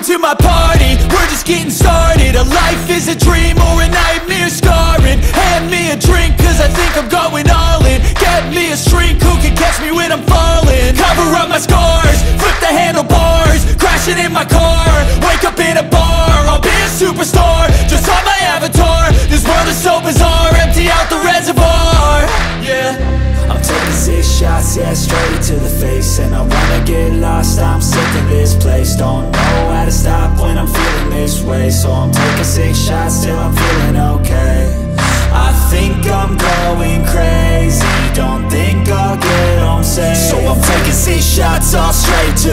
Welcome to my party, we're just getting started. A life is a dream or a nightmare scarring. Hand me a drink, cause I think I'm going all in. Get me a shrink who can catch me when I'm falling. Cover up my scars, flip the handlebars. Crashing in my car, wake up in a bar. I'll be a superstar, just on my avatar. This world is so bizarre, empty out the reservoir. Yeah, I'm taking 6 shots, yeah, straight to the face. And I wanna get lost, I'm sick of this place. Don't know how to stop when I'm feeling this way. So I'm taking 6 shots till I'm feeling okay. I think I'm going crazy, don't think I'll get home safe. So I'm taking 6 shots, all straight to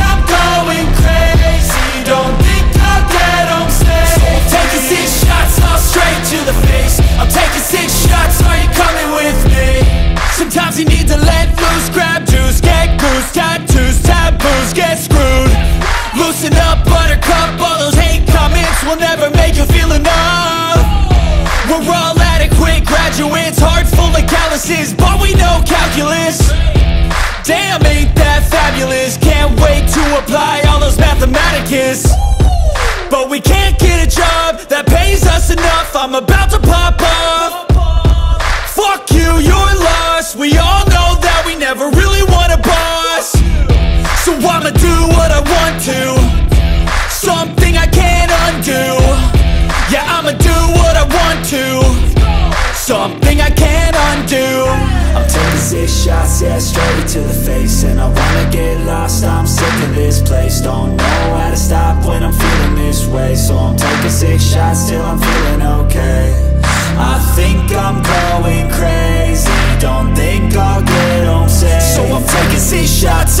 I'm going crazy, don't think I'll get home safe. So I'm taking 6 shots, all straight to the face. I'm taking 6 shots, are you coming with me? Sometimes you need to let loose, grab juice, get goose. Tattoos, taboos, get screwed. Loosen up, buttercup, all those hate comments will never make you feel enough. We're all adequate graduates, heart full of calluses, but we know calculus. Damn, ain't that fabulous. Can't wait to apply all those mathematicus. But we can't get a job that pays us enough. I'm about to pop off. Fuck you, you're lost. We all know that we never really want a boss. So I'ma do what I want to, something I can't undo. Yeah, I'ma do what I want to, something I can't undo. I'm taking 6 shots, yeah, straight to the face. And I wanna get lost, I'm sick of this place. Don't know how to stop when I'm feeling this way. So I'm taking 6 shots till I'm feeling okay. I think I'm going crazy, don't think I'll get home safe. So I'm taking 6 shots,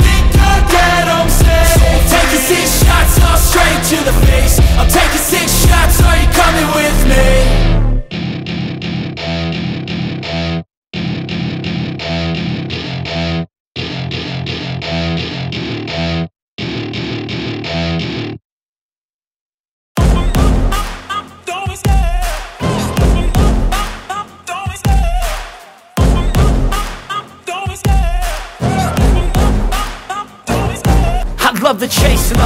think I'll get home safe. So I'm taking 6 shots, all straight to the face. I'm taking 6 shots, are you coming with me? Love the chase and the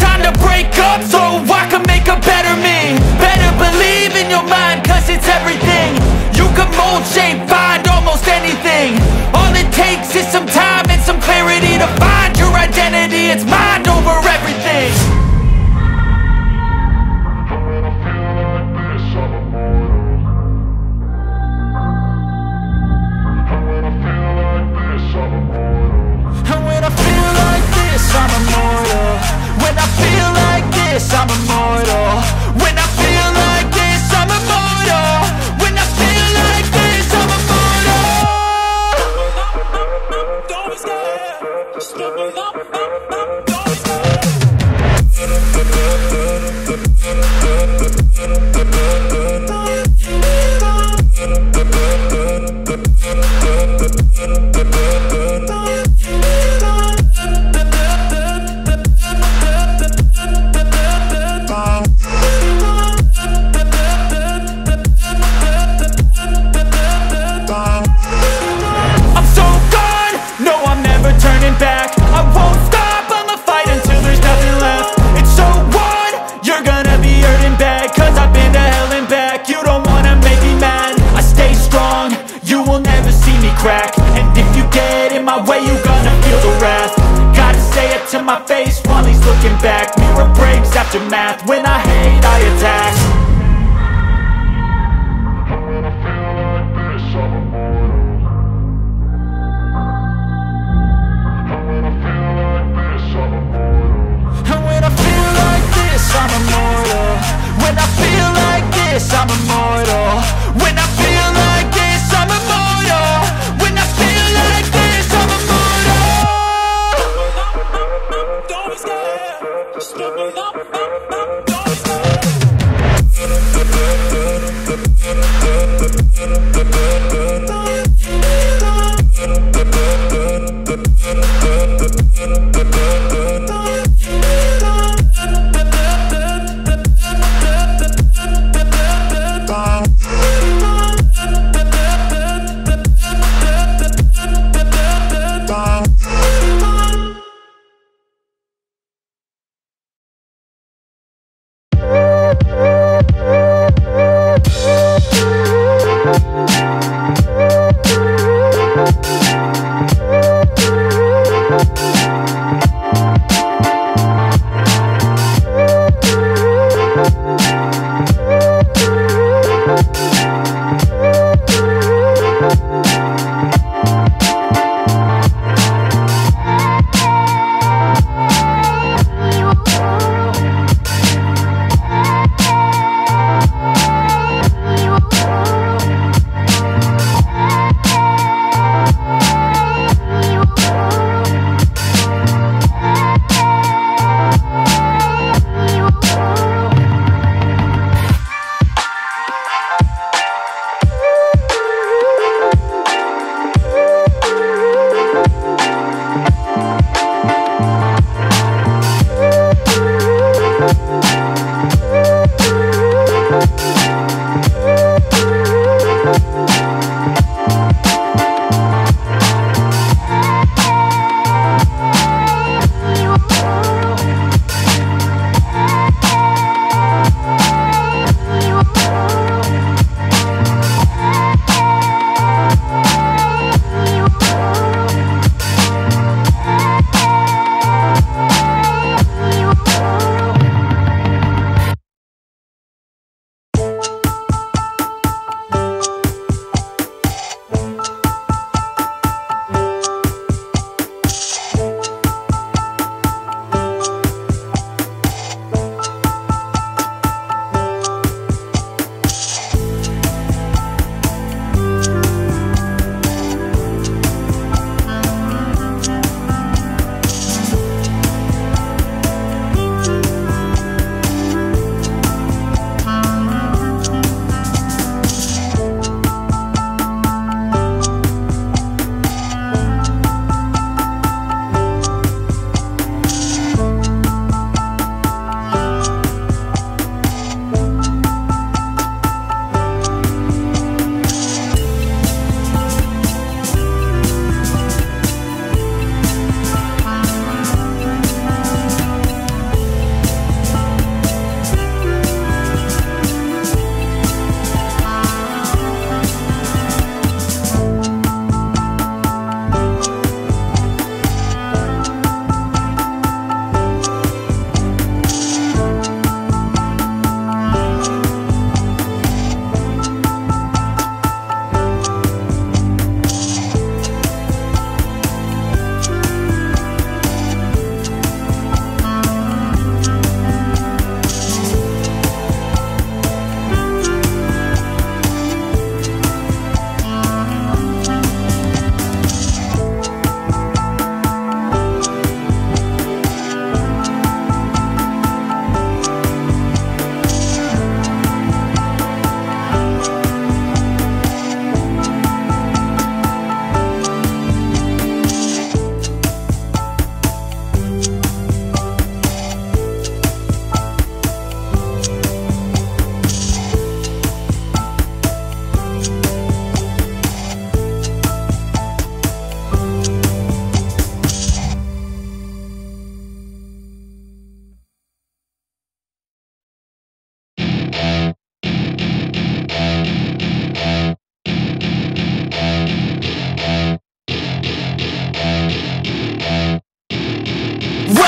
time to break up so I can make a better me. Better believe in your mind, cause it's everything. You can mold, shape, find almost anything. All it takes is some time and some clarity to find your identity. It's mind over everything. And when I feel like this, I'm immortal. When I feel like this, I'm immortal. When I feel like this, I'm immortal. When I hate, I attack.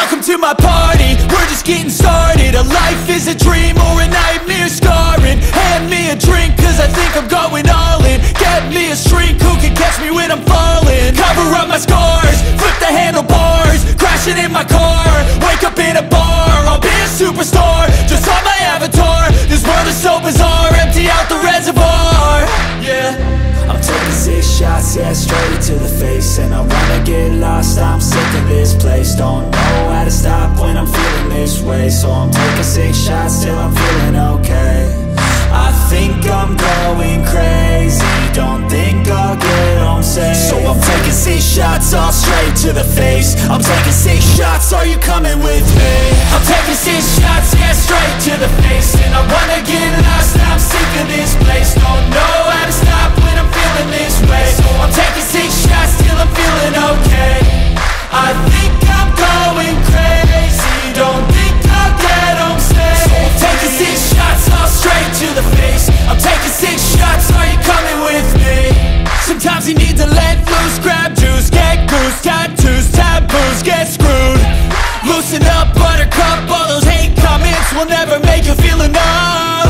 Welcome to my party, we're just getting started. A life is a dream or a nightmare scarring. Hand me a drink cause I think I'm going all in. Get me a shrink who can catch me when I'm falling. Cover up my scars, flip the handlebars. Crashing in my car, wake up in a bar. I'll be a superstar, just on my avatar. This world is so bizarre, empty out the reservoir. Yeah, I'm taking 6 shots, yeah, straight to the face. And I wanna get lost, I'm sick of this place. Don't know how to stop when I'm feeling this way. So I'm taking 6 shots till I'm feeling okay. I think I'm going crazy, don't think I'll get home safe. So I'm taking 6 shots, all straight to the face. I'm taking 6 shots, are you coming with me? I'm taking 6 shots, yeah, straight to the face. And I wanna get lost, I'm sick of this place. Don't know how to stop when I'm feeling this way. So I'm taking 6 shots till I'm feeling okay. I think I'm going crazy, don't think I'll get home safe. So I'm taking 6 shots, all straight to the face. I'm taking 6 shots, are you coming with me? Sometimes you need to let loose, grab juice, get goose. Tattoos, taboos, get screwed. Loosen up, buttercup, all those hate comments will never make you feel enough.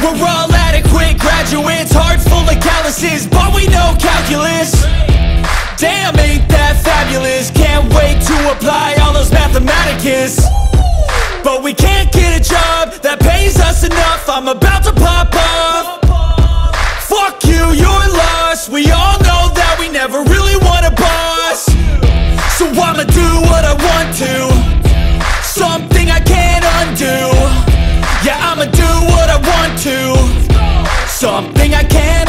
We're all adequate graduates, hearts full of calluses, but we know calculus. Damn, ain't that fabulous, can't wait to apply all those mathematicus. But we can't get a job that pays us enough. I'm about to pop up. Fuck you, you're lost. We all know that we never really want a boss. So I'ma do what I want to, something I can't undo. Yeah, I'ma do what I want to, something I can't